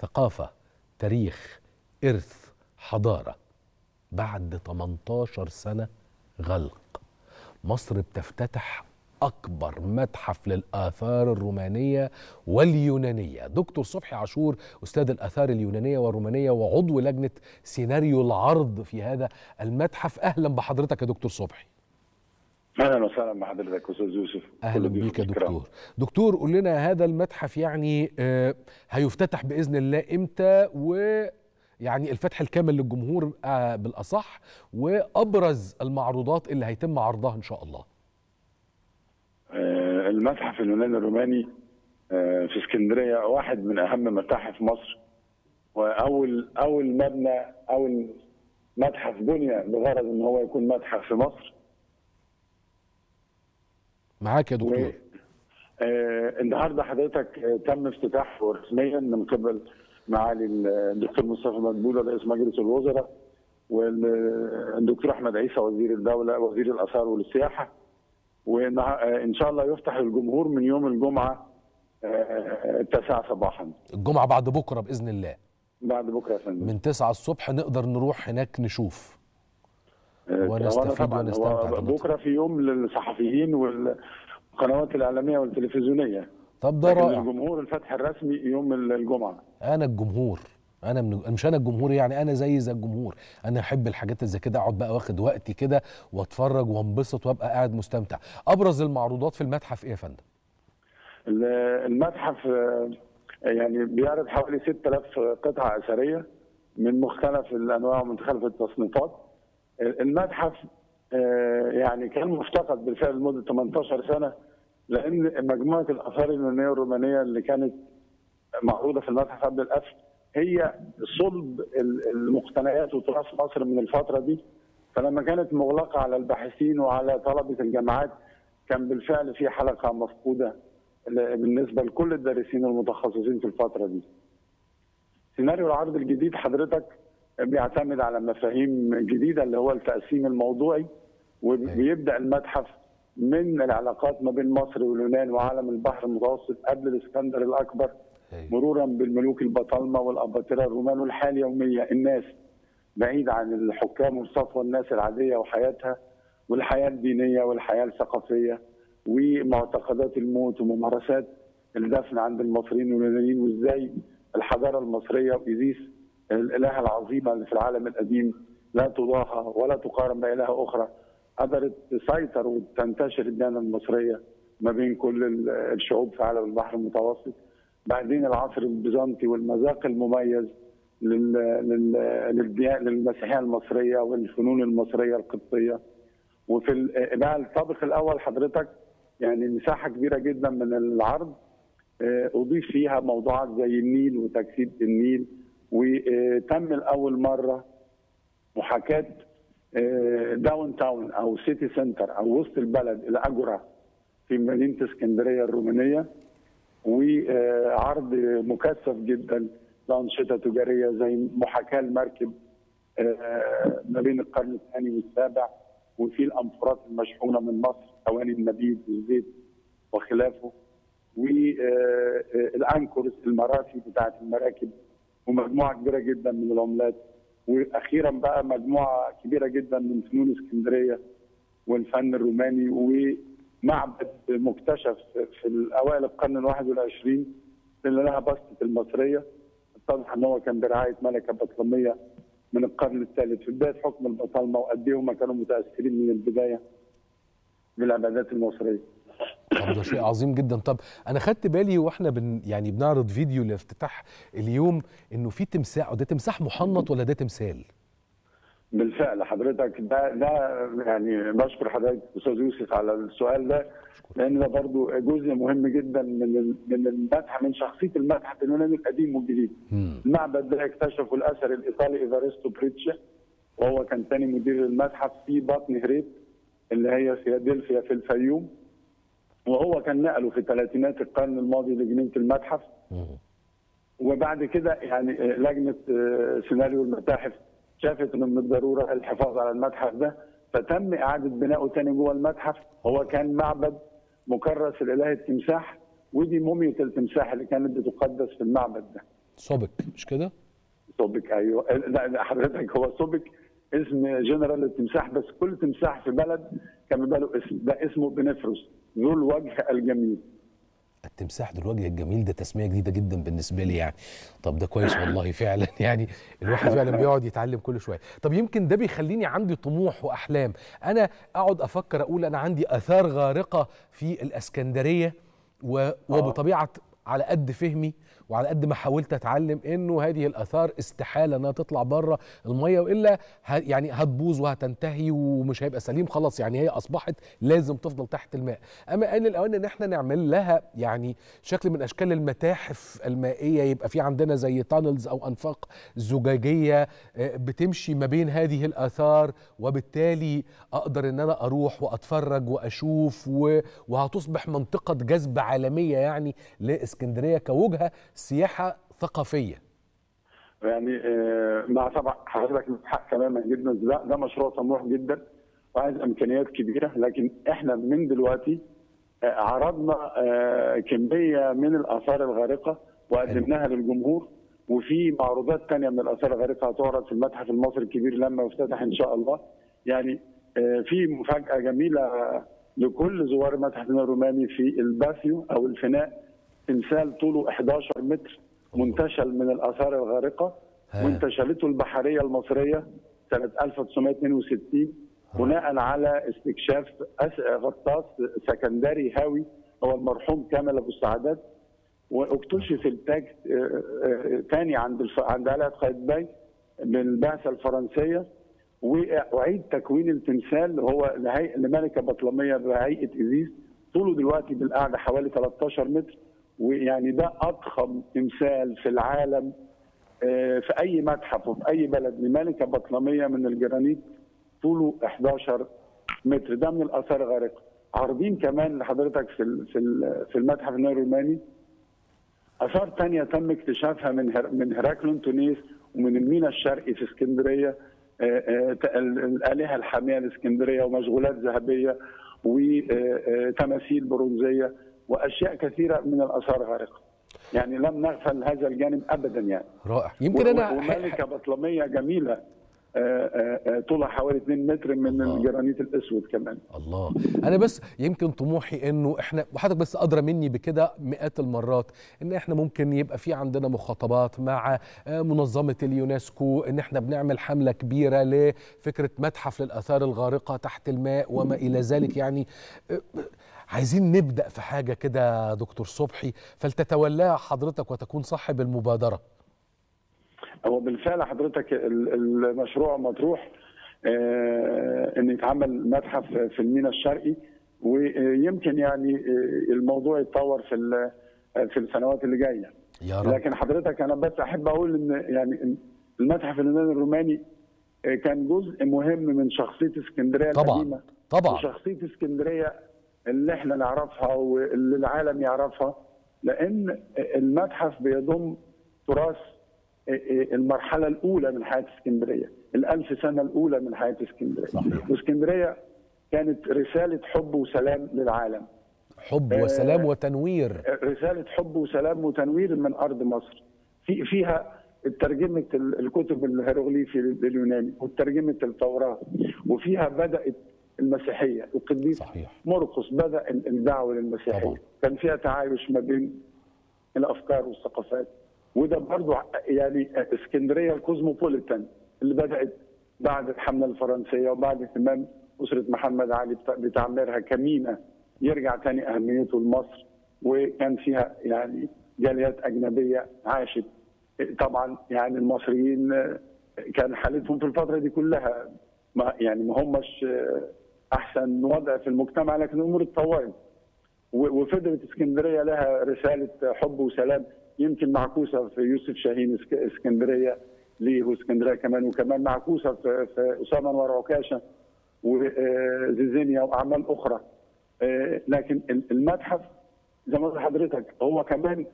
ثقافة، تاريخ، إرث، حضارة. بعد 18 سنة غلق مصر بتفتتح أكبر متحف للآثار الرومانية واليونانية. دكتور صبحي عاشور أستاذ الآثار اليونانية والرومانية وعضو لجنة سيناريو العرض في هذا المتحف. أهلا بحضرتك يا دكتور صبحي. أهلا وسهلا بحضرتك أستاذ يوسف. أهلا بيك يا دكتور. دكتور قول لنا هذا المتحف يعني هيفتتح بإذن الله إمتى، ويعني الفتح الكامل للجمهور بالأصح، وأبرز المعروضات اللي هيتم عرضها إن شاء الله؟ المتحف اليوناني الروماني في اسكندريه واحد من اهم متاحف مصر، واول اول متحف بني بغرض ان هو يكون متحف في مصر. معاك يا دكتور. النهارده حضرتك تم افتتاحه رسميا من قبل معالي الدكتور مصطفى مدبولي رئيس مجلس الوزراء، والدكتور احمد عيسى وزير الدوله وزير الاثار والسياحه، وان شاء الله يفتح للجمهور من يوم الجمعه 9 صباحا. الجمعه بعد بكره باذن الله. بعد بكره يا فندم. من 9 الصبح نقدر نروح هناك نشوف ونستفيد ونستمتع. بكره في يوم للصحفيين والقنوات الاعلاميه والتلفزيونيه. طب ده رائع. الجمهور الفتح الرسمي يوم الجمعه. انا الجمهور، انا مش انا الجمهور يعني، انا زي الجمهور، انا احب الحاجات اللي زي كده، اقعد بقى واخد وقتي كده واتفرج وانبسط وابقى قاعد مستمتع. ابرز المعروضات في المتحف ايه يا فندم؟ المتحف يعني بيعرض حوالي 6000 قطعه اثريه من مختلف الانواع ومختلف التصنيفات. المتحف يعني كان مفتقد بالفعل لمده 18 سنه، لان مجموعه الاثار اليونانيه والرومانيه اللي كانت معروضه في المتحف قبل القفل هي صلب المقتنيات وتراث مصر من الفتره دي. فلما كانت مغلقه على الباحثين وعلى طلبه الجامعات كان بالفعل في حلقه مفقوده بالنسبه لكل الدارسين والمتخصصين في الفتره دي. سيناريو العرض الجديد حضرتك بيعتمد على مفاهيم جديده اللي هو التقسيم الموضوعي، وبيبدا المتحف من العلاقات ما بين مصر واليونان وعالم البحر المتوسط قبل الاسكندر الاكبر، مرورا بالملوك البطالمه والاباطره الرومان والحياه اليوميه، الناس بعيد عن الحكام والصفوه الناس العاديه وحياتها، والحياه الدينيه والحياه الثقافيه ومعتقدات الموت وممارسات الدفن عند المصريين واليونانيين، وازاي الحضاره المصريه وإيزيس الالهه العظيمه اللي في العالم القديم لا تضاهى ولا تقارن بإلهة اخرى قدرت تسيطر وتنتشر الديانه المصريه ما بين كل الشعوب في عالم البحر المتوسط. بعدين العصر البيزنطي والمذاق المميز للمسيحيه المصريه والفنون المصريه القبطيه. وفي بقى الطابق الاول حضرتك يعني مساحه كبيره جدا من العرض اضيف فيها موضوعات زي النيل وتجسيد النيل، وتم لاول مره محاكاه داون تاون او سيتي سنتر او وسط البلد الاجرة في مدينه اسكندريه الرومانيه، وعرض مكثف جدا لانشطه تجاريه زي محاكاه المركب ما بين القرن الثاني والسابع، وفي الامفورات المشحونه من مصر ثواني النبيذ والزيت وخلافه، والانكورس المراسي بتاعه المراكب، ومجموعه كبيره جدا من العملات، واخيرا بقى مجموعه كبيره جدا من فنون اسكندريه والفن الروماني، و معبد مكتشف في اوائل القرن ال21 اللي لها بسطه المصريه، اتضح ان هو كان برعايه ملكه بطلميه من القرن الثالث في بدايه حكم البطالمه، وقد ايه هم كانوا متاثرين من البدايه بالعبادات المصريه. طب ده شيء عظيم جدا. طب انا خدت بالي واحنا يعني بنعرض فيديو لافتتاح اليوم انه في تمساح، وده تمساح محنط ولا ده تمثال؟ بالفعل حضرتك ده يعني بشكر حضرتك استاذ يوسف على السؤال ده، لان ده برضو جزء مهم جدا من المتحف، من شخصيه المتحف اليوناني القديم والجديد. المعبد ده اكتشفه الاثر الايطالي ايفاريستو بريتشا، وهو كان ثاني مدير المتحف في بطن هريت اللي هي فيلادلفيا في الفيوم، وهو كان نقله في ثلاثينات القرن الماضي لجنينه المتحف. وبعد كده يعني لجنه سيناريو المتاحف شافت انه من الضروره الحفاظ على المتحف ده، فتم اعاده بنائه ثاني جوه المتحف. هو كان معبد مكرس الالهه التمساح، ودي موميه التمساح اللي كانت بتقدس في المعبد ده. سوبك مش كده؟ سوبك ايوه. لا حضرتك هو سوبك اسم جنرال للتمساح، بس كل تمساح في بلد كان بيبقى له اسم، ده اسمه بنفروس ذو الوجه الجميل. التمساح ذو الوجه الجميل ده تسميه جديده جدا بالنسبه لي يعني. طب ده كويس والله فعلا يعني الواحد فعلا بيقعد يتعلم كل شويه. طب يمكن ده بيخليني عندي طموح واحلام، انا اقعد افكر اقول انا عندي اثار غارقه في الاسكندريه وبطبيعه على قد فهمي وعلى قد ما حاولت اتعلم انه هذه الاثار استحاله انها تطلع بره الميه والا يعني هتبوظ وهتنتهي ومش هيبقى سليم خلاص، يعني هي اصبحت لازم تفضل تحت الماء. اما ان الاوان ان احنا نعمل لها يعني شكل من اشكال المتاحف المائيه، يبقى في عندنا زي تانلز او انفاق زجاجيه بتمشي ما بين هذه الاثار، وبالتالي اقدر ان انا اروح واتفرج واشوف وهتصبح منطقه جذب عالميه يعني لاسكندريه كوجهه سياحة ثقافية. يعني مع طبعا حضرتك حق تماما جدا، ده مشروع طموح جدا وعايز امكانيات كبيرة، لكن احنا من دلوقتي عرضنا كمية من الآثار الغارقة وقدمناها للجمهور، وفي معروضات تانية من الآثار الغارقة هتعرض في المتحف المصري الكبير لما يفتتح ان شاء الله. يعني في مفاجأة جميلة لكل زوار المتحف الروماني في الباثيو او الفناء، تمثال طوله 11 متر منتشل من الآثار الغارقة وانتشلته البحرية المصرية سنة 1962 بناء على استكشاف غطاس سكندري هاوي هو المرحوم كامل ابو السعدات، واكتشف التاج ثاني عند قلعة قايتباي من البعثة الفرنسية، واعيد تكوين التمثال هو لملكة بطلمية بهيئة إيزيس، طوله دلوقتي بالقعدة حوالي 13 متر، ويعني ده اضخم تمثال في العالم في اي متحف وفي اي بلد لملكه بطلميه من الجرانيت طوله 11 متر، ده من الاثار الغارقه. عارضين كمان لحضرتك في المتحف النيرو روماني اثار ثانيه تم اكتشافها من هيراكلون تونيس ومن الميناء الشرقي في اسكندريه، الالهه الحاميه لاسكندريه ومشغولات ذهبيه وتماثيل برونزيه واشياء كثيره من الاثار الغارقه، يعني لم نغفل هذا الجانب ابدا يعني. رائع. يمكن انا وملكه بطلميه جميله طولها حوالي 2 متر من الجرانيت الاسود كمان. الله. انا بس يمكن طموحي انه احنا وحضرتك بس ادرى مني بكده مئات المرات، ان احنا ممكن يبقى في عندنا مخاطبات مع منظمه اليونسكو ان احنا بنعمل حمله كبيره لفكره متحف للاثار الغارقه تحت الماء وما الى ذلك، يعني عايزين نبدأ في حاجة كده دكتور صبحي فلتتولاها حضرتك وتكون صاحب المبادرة. هو بالفعل حضرتك المشروع مطروح ان يتعمل متحف في الميناء الشرقي، ويمكن يعني الموضوع يتطور في السنوات اللي جاية يا رب. لكن حضرتك انا بس احب اقول ان يعني المتحف اليوناني الروماني كان جزء مهم من شخصية اسكندرية القديمة طبعا وشخصية اسكندرية اللي احنا نعرفها واللي العالم يعرفها، لان المتحف بيضم تراث المرحله الاولى من حياه اسكندريه، ال1000 سنه الاولى من حياه اسكندريه. صحيح. واسكندريه كانت رساله حب وسلام للعالم. حب وسلام وتنوير. رساله حب وسلام وتنوير من ارض مصر. فيها ترجمه الكتب الهيروغليفي اليوناني وترجمه التوراه، وفيها بدات المسيحيه، القديس مرقس بدا الدعوه للمسيحيه طبعا. كان فيها تعايش ما بين الافكار والثقافات، وده برضو يعني اسكندريه الكوزموبوليتان اللي بدات بعد الحمله الفرنسيه وبعد اهتمام اسره محمد علي بتعميرها كميناء يرجع تاني اهميته لمصر، وكان فيها يعني جاليات اجنبيه عاشت طبعا. يعني المصريين كان حالتهم في الفتره دي كلها ما همش احسن وضع في المجتمع، لكن الامور اتطورت وفضلت اسكندريه لها رساله حب وسلام، يمكن معكوسه في يوسف شاهين اسكندريه ليه واسكندريه كمان معكوسه في اسامه انور عكاشه وزيزينيا واعمال اخرى. لكن المتحف زي ما قلت لحضرتك هو كمان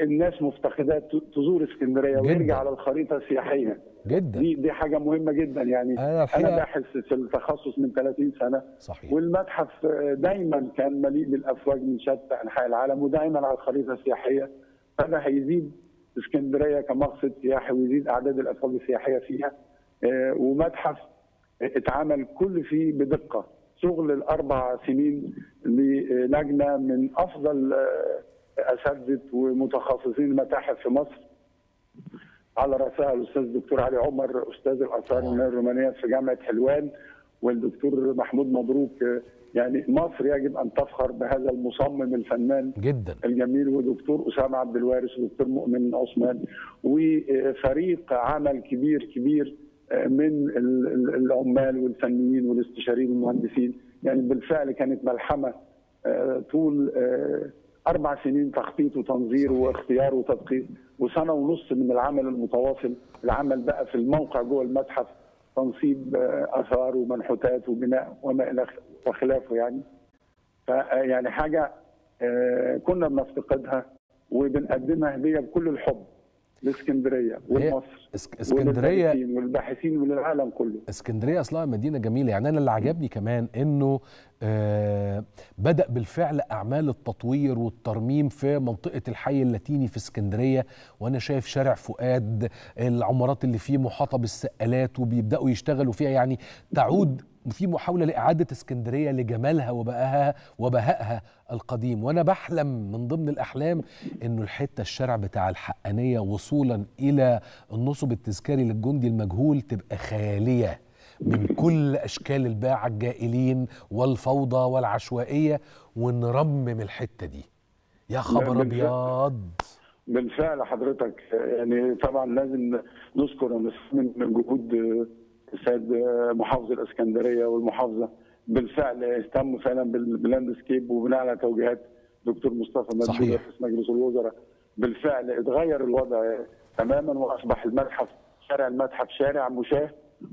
الناس مفتقدات تزور اسكندريه ويرجع على الخريطه السياحيه جدا. دي حاجه مهمه جدا يعني. انا باحث في التخصص من 30 سنه. صحيح. والمتحف دايما كان مليء بالافواج من شتى انحاء العالم ودايما على الخريطه السياحيه، فده هيزيد اسكندريه كمقصد سياحي ويزيد اعداد الاصوات السياحيه فيها. ومتحف اتعمل كل فيه بدقه، شغل ال4 سنين للجنه من افضل اساتذه ومتخصصين المتاحف في مصر، على راسها الاستاذ الدكتور علي عمر استاذ الاثار الرومانيه في جامعه حلوان والدكتور محمود مبروك. يعني مصر يجب ان تفخر بهذا المصمم الفنان جدا الجميل، ودكتور اسامه عبد الوارث ودكتور مؤمن عثمان وفريق عمل كبير من العمال والفنيين والاستشاريين والمهندسين. يعني بالفعل كانت ملحمه طول 4 سنين تخطيط وتنظير واختيار وتدقيق، و1.5 سنة من العمل المتواصل. العمل بقى في الموقع جوه المتحف، تنصيب اثار ومنحوتات وبناء وما الى وخلافه. يعني فيعني حاجه كنا بنفتقدها وبنقدمها هديه بكل الحب لاسكندريه ولمصر اسكندريه والباحثين وللعالم كله. اسكندريه اصلها مدينه جميله، يعني انا اللي عجبني كمان انه بدأ بالفعل أعمال التطوير والترميم في منطقة الحي اللاتيني في اسكندرية، وأنا شايف شارع فؤاد العمارات اللي فيه محاطة بالسقالات وبيبدأوا يشتغلوا فيها. يعني تعود في محاولة لإعادة اسكندرية لجمالها وبهائها القديم. وأنا بحلم من ضمن الأحلام إنه الحتة الشارع بتاع الحقانية وصولا إلى النصب التذكاري للجندي المجهول تبقى خيالية من كل أشكال الباعة الجائلين والفوضى والعشوائية، ونرمم الحتة دي. يا خبر أبيض. بالفعل حضرتك، يعني طبعا لازم نذكر من جهود السيد محافظ الإسكندرية والمحافظة، بالفعل اهتموا فعلا باللاندسكيب وبناء على توجيهات دكتور مصطفى مدبولي رئيس مجلس الوزراء. بالفعل اتغير الوضع تماما وأصبح المتحف شارع مشاه،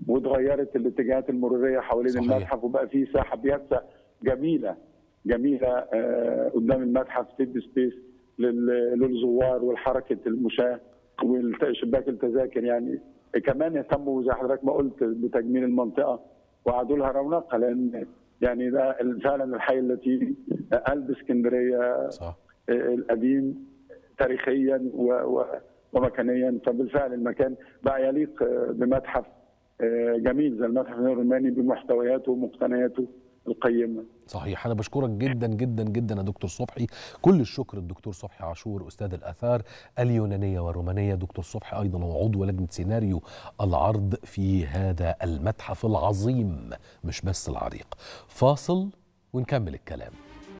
واتغيرت الاتجاهات المروريه حوالين المتحف، وبقى فيه ساحه بيتسع جميله قدام المتحف، تدي سبيس للزوار والحركه المشاه وشباك التذاكر. يعني كمان اهتموا زي حضرتك ما قلت بتجميل المنطقه وعادوا لها رونقها، لان يعني ده فعلا الحي اللاتيني قلب اسكندريه القديم تاريخيا ومكانيا. فبالفعل المكان بقى يليق بمتحف جميل زي المتحف الروماني بمحتوياته ومقتنياته القيمة. صحيح. أنا بشكرك جدا جدا جدا يا دكتور صبحي، كل الشكر الدكتور صبحي عاشور أستاذ الآثار اليونانية والرومانية. دكتور صبحي أيضا هو عضو لجنة سيناريو العرض في هذا المتحف العظيم مش بس العريق. فاصل ونكمل الكلام.